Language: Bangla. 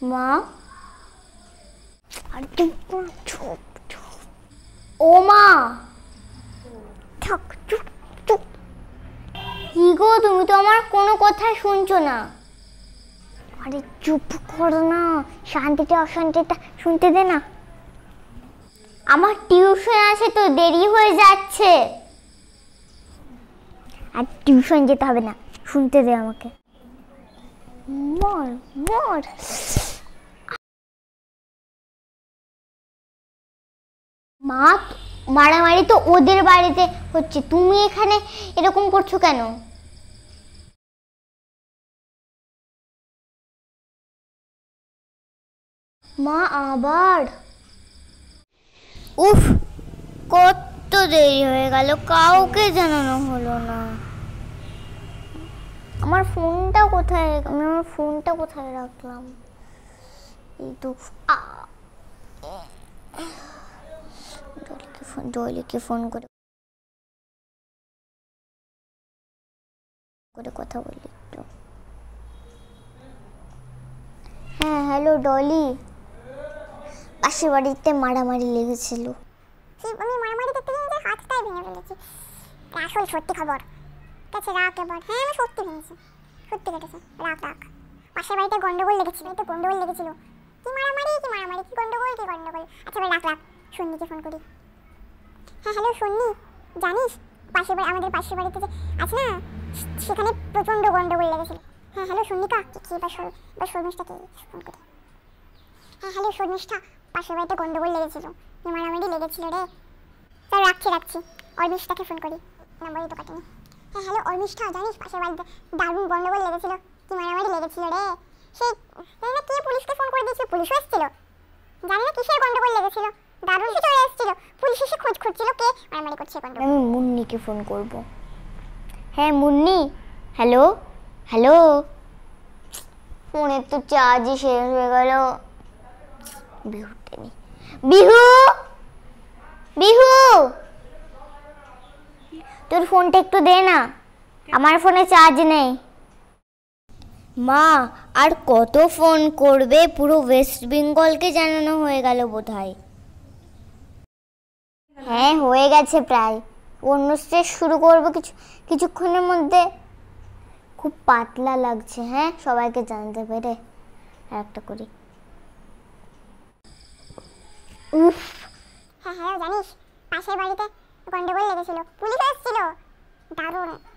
Ma? Oma! Ego, তুমি তো আমার কোনো কথাই শুনছো না। আরে চুপ করো না, শান্তিতে অশান্তিটা শুনতে দে না। আমার টিউশন আছে তো, দেরি হয়ে যাচ্ছে। আর টিউশন যেতে হবে না, শুনতে দে আমাকে। মর মর। মা, মারামারি তো ওদের বাড়িতে হচ্ছে, তুমি এখানে এরকম করছো কেন? মা আবার? উফ, কত দেরি হয়ে গেল, কাউকে জানানো হলো না। আমার ফোনটা কোথায় রাখলাম? এই তো ডলিকে ফোন করে কথা বলি একটু। হ্যাঁ, হ্যালো ডলি, পাশের বাড়িতে মারামারি লেগেছিল। আমি মারামারি দেখতে গিয়ে নিজের হাতটাই ভেঙে ফেলেছি। আসল সত্যি খবর কাছে রাখ এবার। হ্যাঁ, আমি সত্যি ভেঙেছি, সত্যি কেটেছে। রাখ পাশের বাড়িতে গন্ডগোল লেগেছিল। কি মারামারি, কি গন্ডগোল। আচ্ছা এবার রাখ। সন্নিকে ফোন করি। হ্যাঁ, হ্যালো সন্নি, জানিস আমাদের পাশের বাড়িতে যে আছে না, সেখানে প্রচণ্ড গন্ডগোল লেগেছিল। হ্যাঁ হ্যালো সন্নিকা, কি বা শর্মিষ্ঠাকে ফোন করি। হ্যাঁ হ্যালো শর্মিষ্ঠা, পাশের বাড়িতে গন্ডগোল লেগেছিল, মারামারি লেগেছিল রে। তাই রাখছি। অর্মিষ্ঠাকে ফোন করি, নাম্বারই তো কাটেনি। হ্যাঁ হ্যালো অর্মিষ্ঠা, জানিস পাশের বাড়িতে দারুণ গন্ডগোল লেগেছিল, কি মারামারি লেগেছিল রে। সেই না কে পুলিশকে ফোন করে দিয়েছিল, পুলিশ এসেছিল। জানি না কিসের গন্ডগোল লেগেছিল, দারুণ কিছু এসেছিল। পুলিশ এসে খোঁজ খুঁজছিল কে মারামারি করছে। আমি মুন্নিকে ফোন করব। হ্যাঁ মুন্নি, হ্যালো। ফোনে তো চার্জই শেষ হয়ে গেল। বিহু, তোর ফোনটা একটু দে না, আমার ফোনে চার্জ নেই। মা, আর কত ফোন করবে? পুরো ওয়েস্ট বেঙ্গলকে জানানো হয়ে গেল বোধহয়। হ্যাঁ হয়ে গেছে প্রায়, অন্য স্টেজ শুরু করবো কিছুক্ষণের মধ্যে। খুব পাতলা লাগছে হ্যাঁ সবাইকে জানতে পেরে। আর একটা করি। উফ, হ্যাঁ হ্যাঁ জানিস পাশের বাড়িতে গন্ডগোল লেগেছিল, পুলিশ এসেছিল, দারুণ।